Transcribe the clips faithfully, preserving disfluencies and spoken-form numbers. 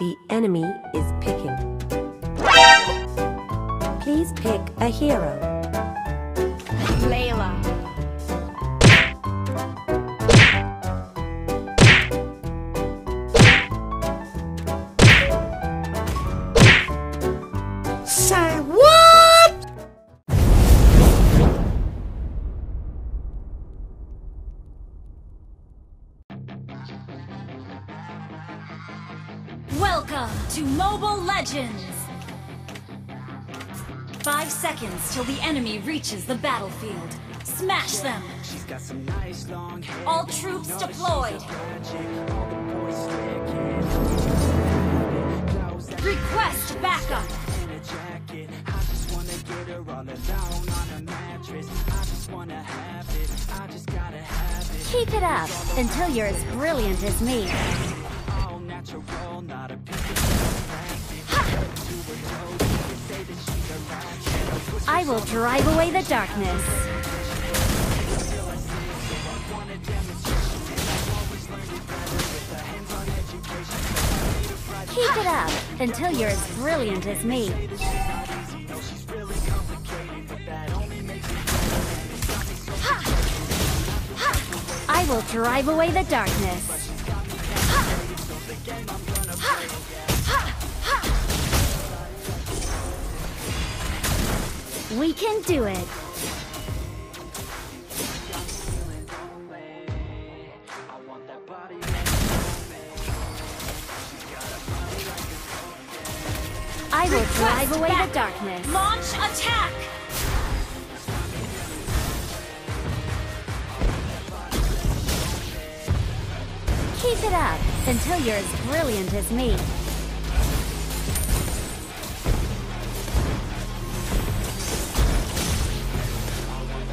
The enemy is picking. Please pick a hero. Layla. Say what? Welcome to Mobile Legends! Five seconds till the enemy reaches the battlefield. Smash them! She's got some nice long hair. All troops deployed! Request backup! I just wanna get her all alone on a mattress. I just wanna have it. I just gotta have it. Keep it up until you're as brilliant as me. All natural, not a I will drive away the darkness. Keep it up until you're as brilliant as me. I will drive away the darkness. We can do it. I will drive away the darkness. Launch attack! Keep it up until you're as brilliant as me.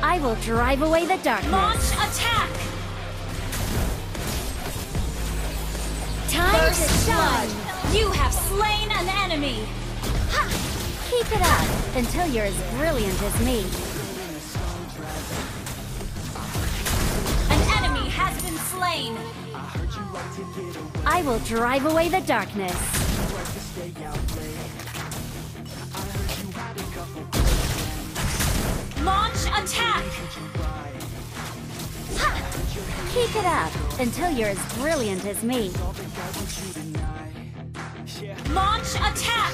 I will drive away the darkness. Launch attack! Time First to shine! You have slain an enemy! Ha! Keep it up until you're as brilliant as me. An enemy has been slain! I will drive away the darkness. Launch attack! Ha! Keep it up until you're as brilliant as me. Launch attack!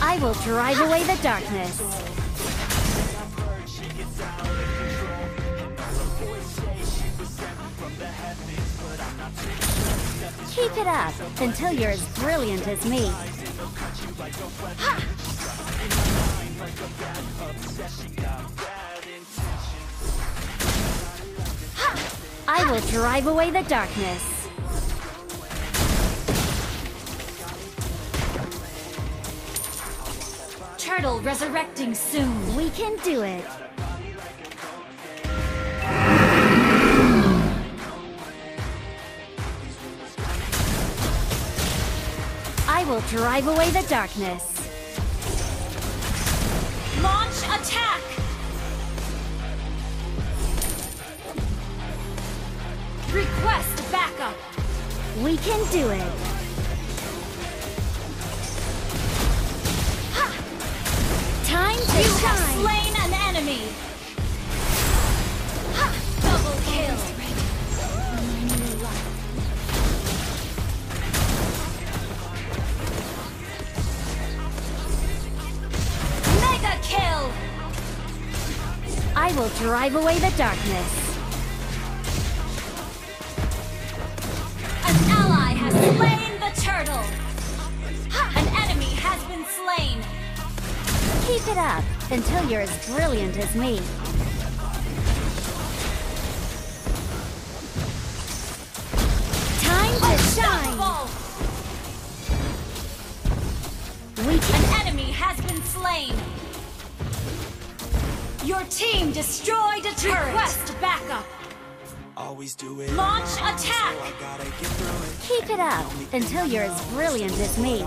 I will drive ha! away the darkness. Keep it up until you're as brilliant as me. Ha! Ha! I will drive away the darkness. Turtle resurrecting soon. We can do it. I will drive away the darkness. Launch attack! Request backup! We can do it. Ha! Time to shine! You have slain an enemy! Ha! Double kill! I will drive away the darkness. An ally has slain the turtle. Ha! An enemy has been slain. Keep it up until you're as brilliant as me. Time to shine. We can... An enemy has been slain. Your team destroyed a turret. Request backup. Always do it. Launch attack. Keep it up until you're as brilliant as me.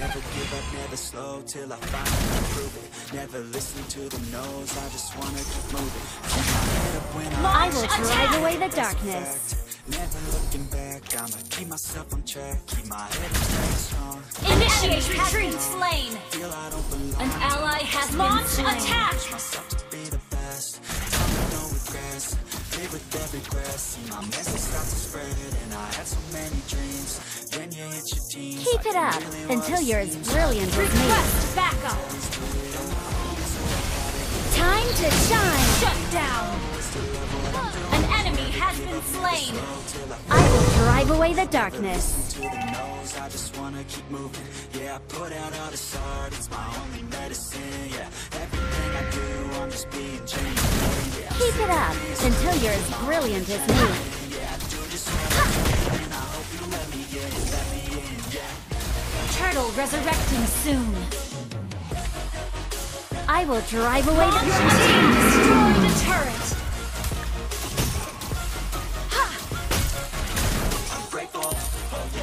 Never give up, never slow, till I finally prove it. Never listen to the no's, I just wanna keep moving. Keep my head up when I will drive away the darkness. Never looking back, I'ma keep myself on track. Keep my head up strong. Initiate retreat slain. An ally has been slain. Launch attack. Myself to be the best. Tell me no regrets. Live with every breath. See my message start to spread, and I had so many dreams. When you hit your teens, keep it up until you're as brilliant as me. Request backup. Time to shine. Shut down. An enemy has been slain. I will drive away the darkness. I just wanna keep moving. Yeah, I put out all this art. It's my only medicine. Yeah, everything I do, I'm just being changed. Keep it up until you're as brilliant as me. Turtle resurrecting soon. I will drive away the your team. Destroy the turret.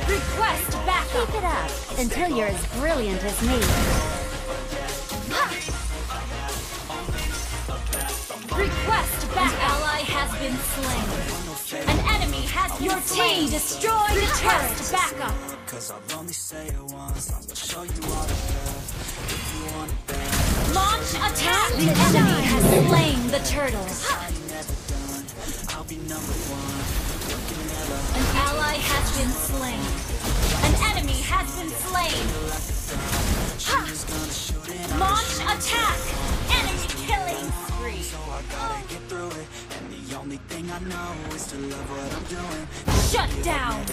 Request backup. Keep it up until you're as brilliant as me. Request back. An ally has been slain. An enemy has been slain. Your team destroyed the turret. Backup. Launch attack. The enemy has slain the turtle. An ally has been slain. An enemy has been slain. Ha. Launch attack. Enemy killing. So I gotta get through it, and the only thing I know is to love what I'm doing. Shut down!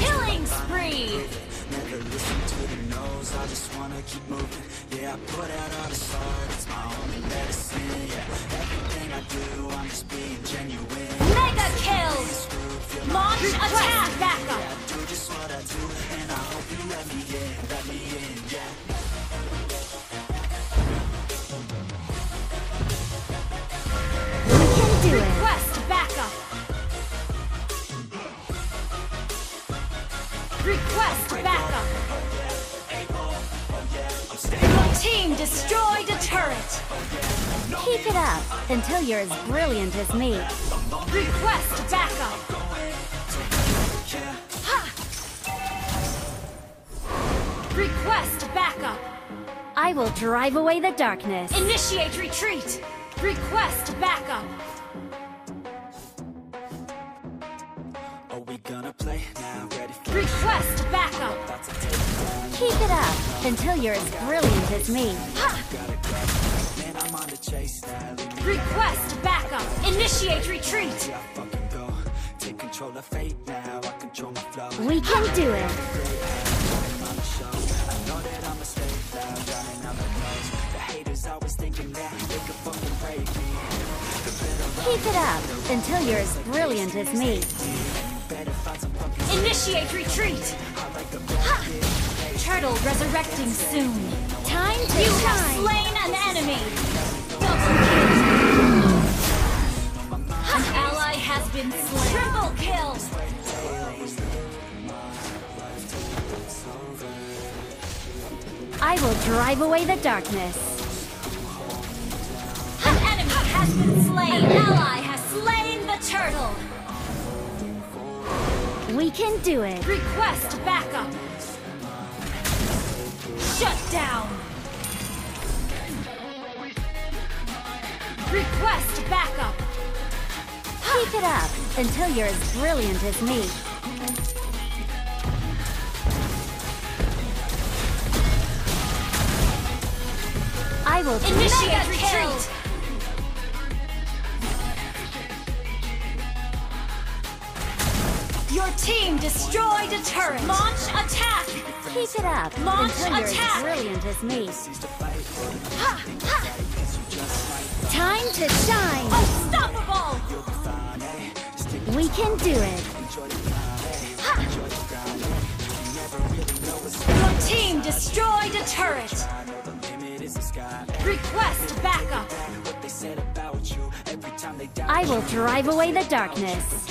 Killing spree! Never listen to the no's, I just wanna keep moving. Yeah, I put out all the art, it's my only medicine. Yeah, everything I do, I'm just being genuine. Mega kill! Launch attack! Backup! Yeah, I do just what I do, and I hope you let me in, let me in, yeah. Request backup. Request backup. Your team destroyed a turret. Keep it up until you're as brilliant as me. Request backup. Ha. Request backup. I will drive away the darkness. Initiate retreat. Request backup. Are we gonna play now? Ready for request backup. Keep it up until you're as brilliant as me. Request backup. Initiate retreat. Take control of fate now. I control my flow. We can do it. I know that I'm a safe now. The haters always thinking that they could fucking break me. Keep it up until you're as brilliant as me. Initiate retreat! Ha! Turtle resurrecting soon. Time to you shine. Have slain an enemy! An ally has been slain. Triple kill! I will drive away the darkness. An enemy has been slain. An ally has slain the turtle. We can do it. Request backup. Shut down. Request backup. Keep it up until you're as brilliant as me. I will initiate retreat. Your team destroyed a turret. Launch attack. Keep it up. Launch attack. Brilliant as me. Ha, ha. Time to shine. Unstoppable. We can do it. Ha. Your team destroyed a turret. Request backup. I will drive away the darkness.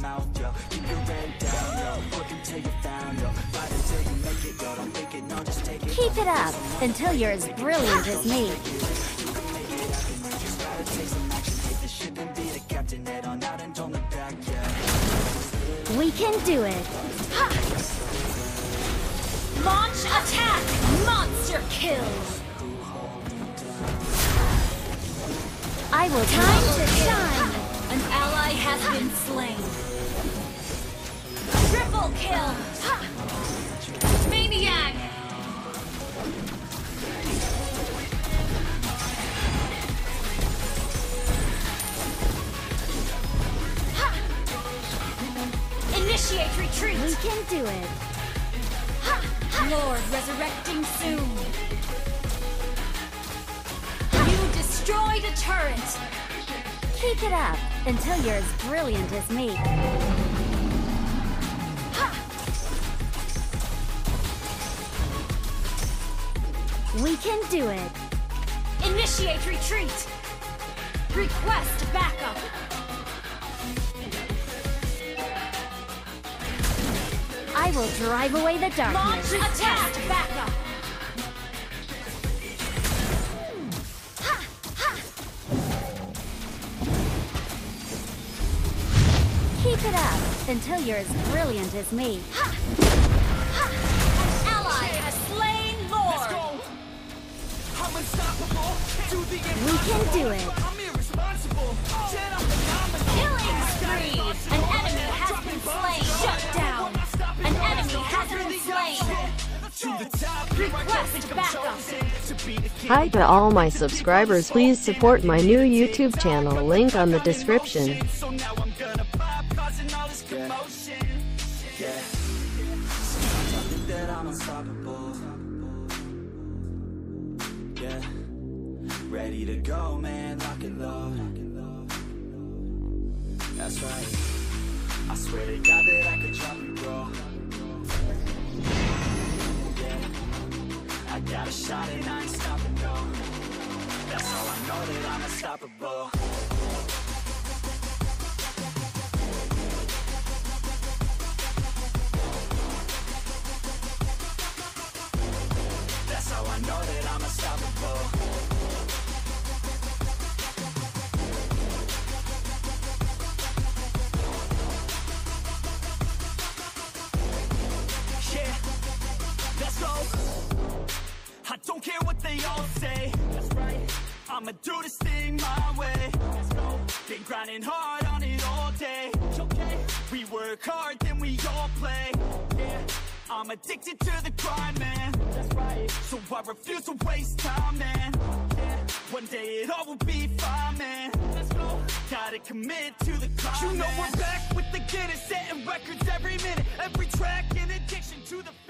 Mouth, yo. Keep your head down, yo. Work until you found, yo. Fight until you know. keep it up until you're as brilliant as me. We can do it. Launch attack! Monster kill! I will time to shine! An ally has been slain. Triple kill! Maniac! Initiate retreat! We can do it! Lord resurrecting soon! You destroyed a turret! Keep it up until you're as brilliant as me. We can do it! Initiate retreat! Request backup! I will drive away the darkness. Launch attack! Backup! Keep it up until you're as brilliant as me. Ha! Ha! An ally has slain Lord! Let's go. I'm unstoppable. Do the we can do it. I'm irresponsible. Killing spree! An enemy has been slain. Shut down! An enemy hasn't been slain! Request backup! Hi to all my subscribers, please support my new YouTube channel, link on the description. Ready to go, man, lock and load. That's right. I swear to God that I could drop you, bro. I got a shot and I ain't stopping, no. That's all I know, that I'm unstoppable. Don't care what they all say. That's right. I'ma do this thing my way. Let's go. Been grinding hard on it all day. It's okay. We work hard, then we all play. Yeah. I'm addicted to the grind, man. That's right. So I refuse to waste time, man. Yeah. One day it all will be fine, man. Let's go. Gotta commit to the climb. You know, man. We're back with the Guinness, setting records every minute, every track, an addiction to the.